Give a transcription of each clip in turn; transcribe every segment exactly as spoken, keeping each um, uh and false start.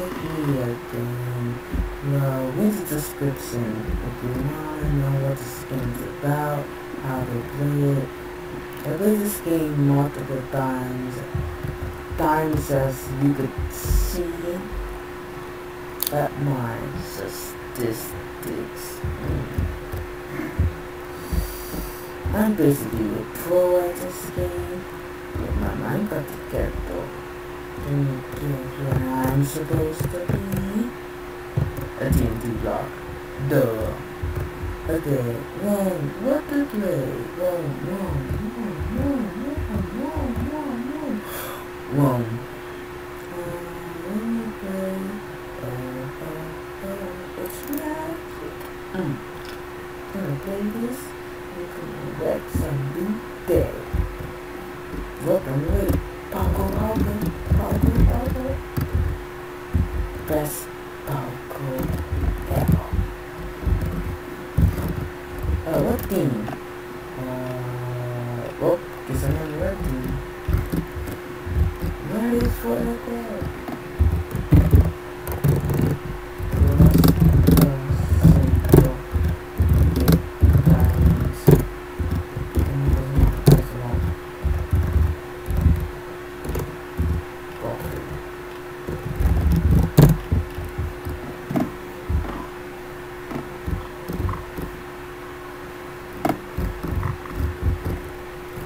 basically like, um, well, read the description. If you want to know what this game's about, how to play it. I played this game multiple times, times as you could see it, but my statistics. I'm basically a pro at this game, with my Minecraft character. And here I'm supposed to be a D and D block. Duh. Okay, well, what to play? Well, no, no, no, no, no, no, no. Well, um, let play, uh, uh, uh, what's that? Mm. I'm gonna play this, we can let something dead. Look, I'm ready. Paco, Paco, Paco, Paco. Press Paco. Team. Uh, oh, there's another team. Where is Fortnite?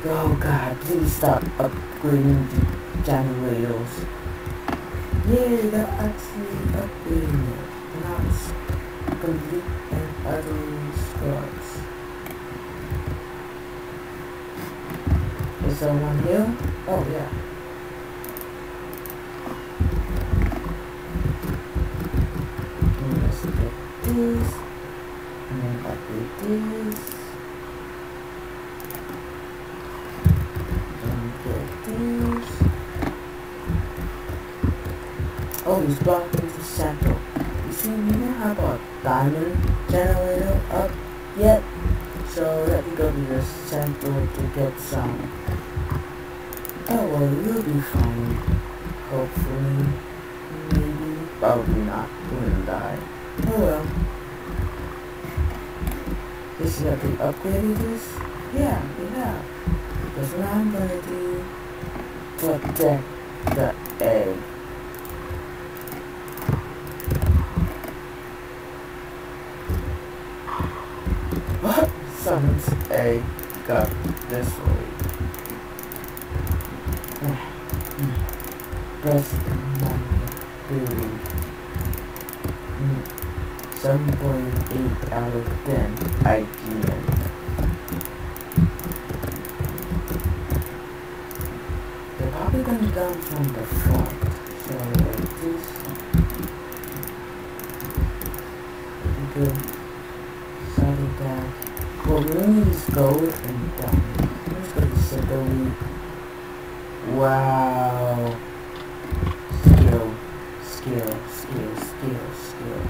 Oh god, please stop upgrading the generators. Yeah, they're actually upgrading it. Now it's complete and utterly destroys. Is someone here? Oh yeah. Let's get this. And then upgrade this. Oh, he's blocked into the center. You see, we don't have a diamond generator up yet, so let me go to the center to get some. Oh well, you'll be fine. Hopefully. Maybe. Probably not. We're gonna die. Oh well. Is it that we upgraded this? Yeah, we have. Because what I'm gonna do, protect the egg. What? Someone's egg got this way. Press one billion. seven point eight out of ten I G N. We're gonna come from the front, so like this. We go side back. Well, we need is gold and diamond. Let's go to second. Wow. Skill, skill, skill, skill, skill.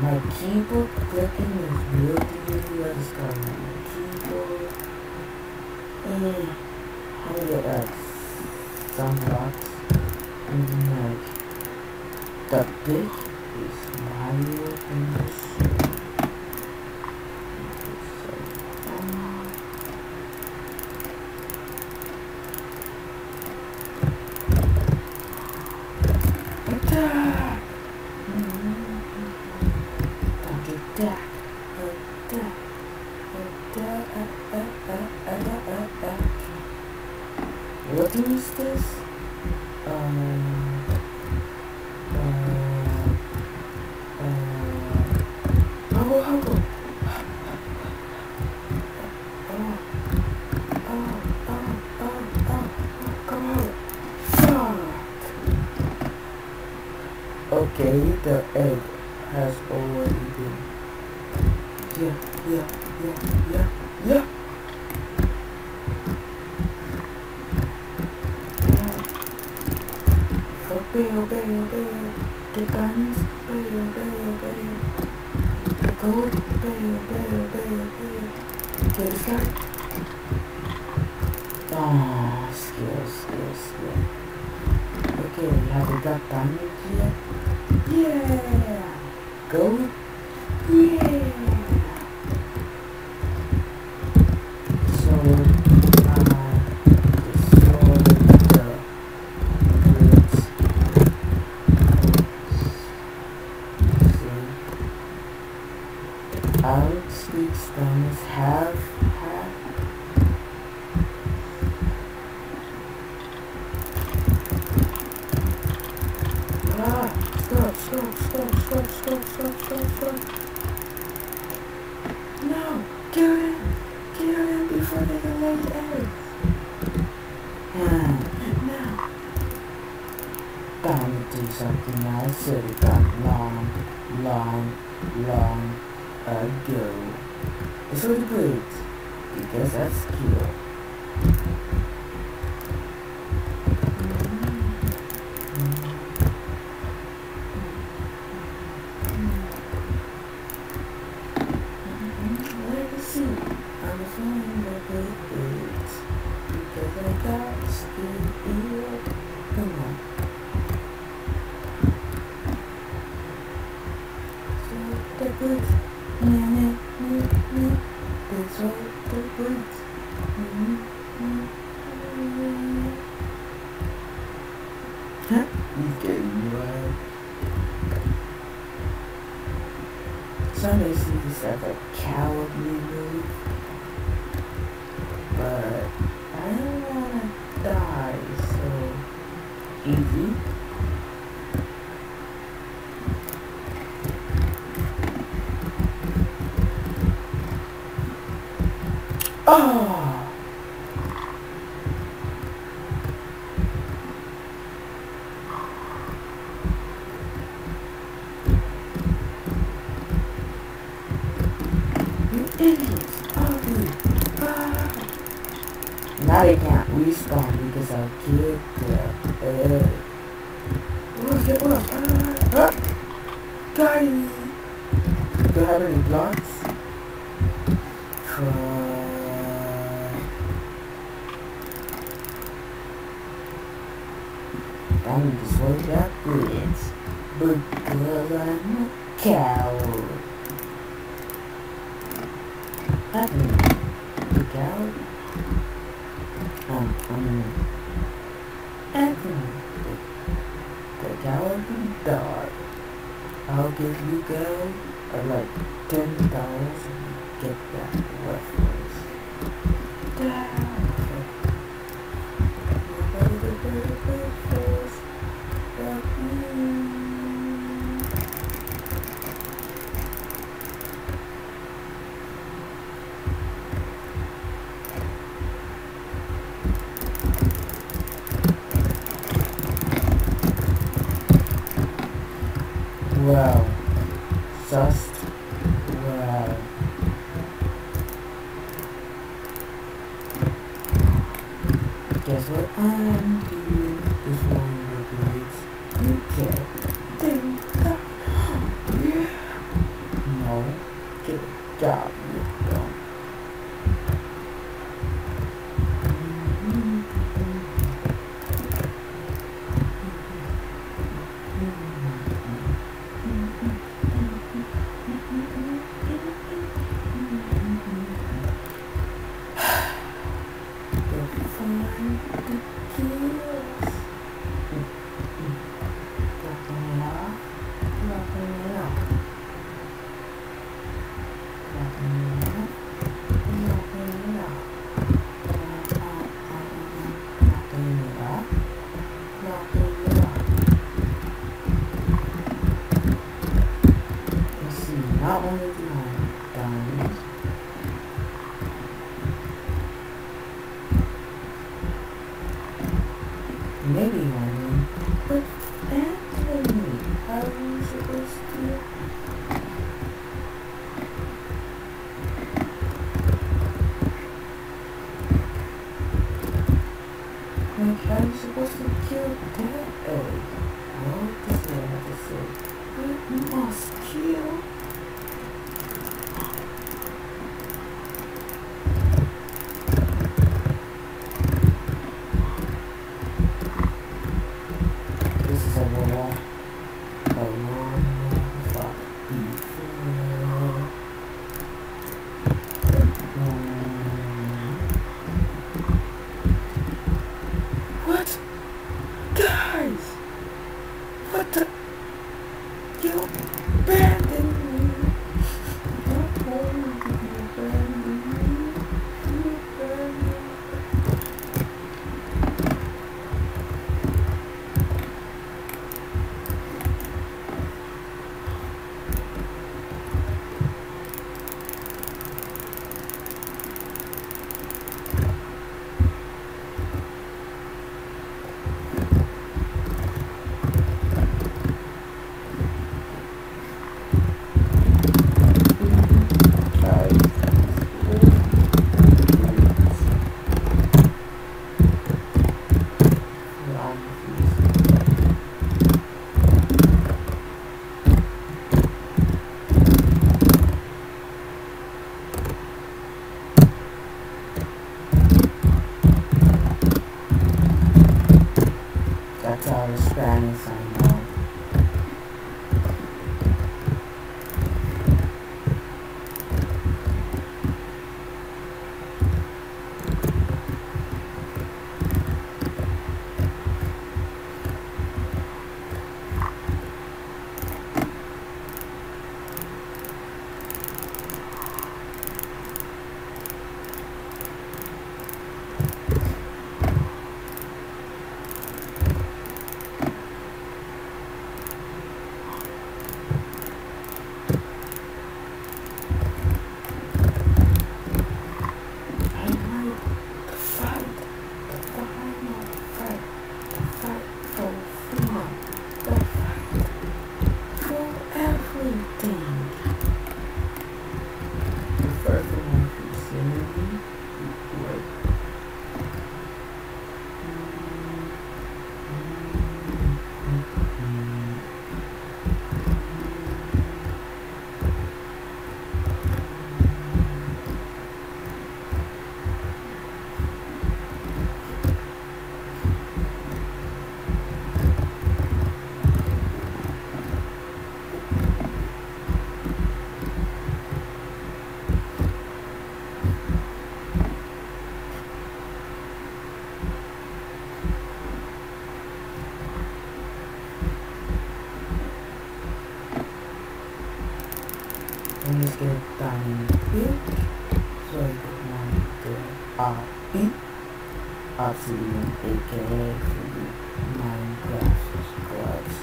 My keyboard clicking is really what is going on. My keyboard. And how do you add some blocks? And like, the big is Mario and the shoe. What is this? Uh, uh, uh, oh, oh, oh. Oh, oh, oh, oh, oh, come on. Fuck. Okay, the egg has already been. Yeah, yeah, yeah, yeah, yeah. Obey, obey, obey, the guns, obey, obey, obey, the gold, obey, obey, obey, obey, the Ah, skill, skill, skill. Okay, we have that diamond here. Yeah! Gold? Yeah! So, uh, destroy the goods. See? Out sneaks things have, have. Stop, stop, stop, stop, stop, stop, stop. No! Kill him! Kill him before they can lay eggs! Yeah. No! Time to do something I said about long, long, long ago. It's all good, because that's cool. Somebody sees this as a cowardly move, but I don't wanna die so easy. Oh! You idiots! Oh, dude! Ah. Now they can't respawn because I'll get the egg. Look at us! Ah! Ah. Guys! Do I have any blocks? Try... I'm destroying that bridge because I'm a coward. I'm a coward. I'm, I'm a coward. The coward can die. I'll give you guys uh, like ten dollars and get that reference. Die. Wow, just wow. Guess what I'm doing is one of the grades. You can't think that. No, good job, you don't. Maybe one. But Anthony, how are you supposed to? Like, how are you supposed to kill that egg? Oh, this is what I have to say. We must kill. dinosaur. I'm just gonna down in the pitch, so I can go up in absolute A K A for Minecraft squads.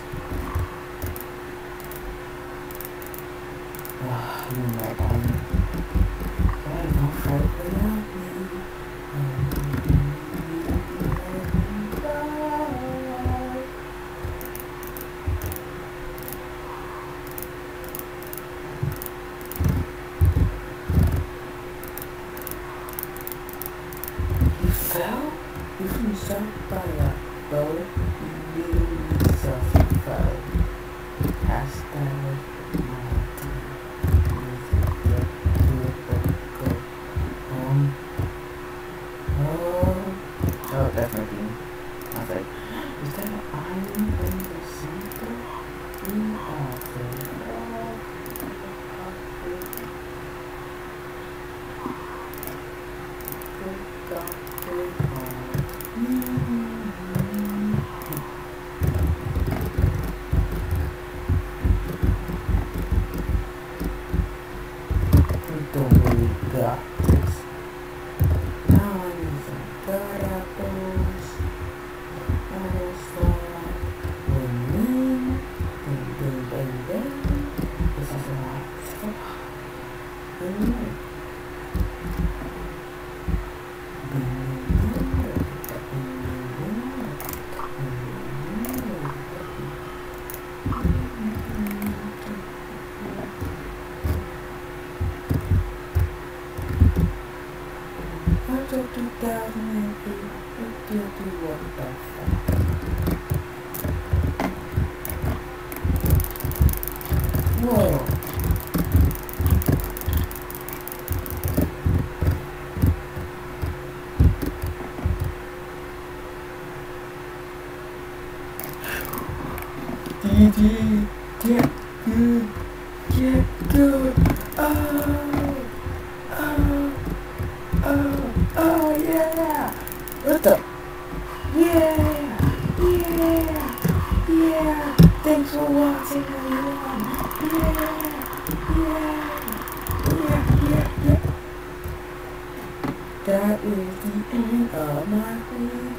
Ah, you know what I'm doing? I'm fight without me. Get good, get good, oh, oh, oh, oh, yeah, what the, yeah, yeah, yeah, thanks for watching everyone, yeah, yeah, yeah, yeah, yeah, that is the end of my video.